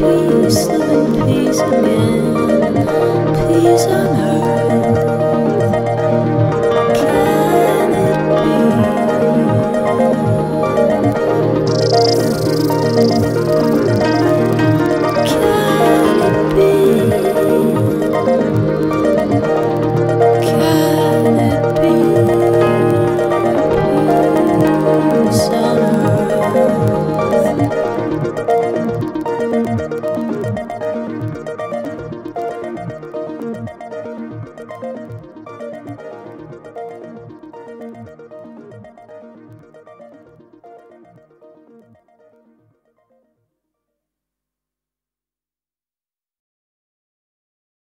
Peace again. Peace again.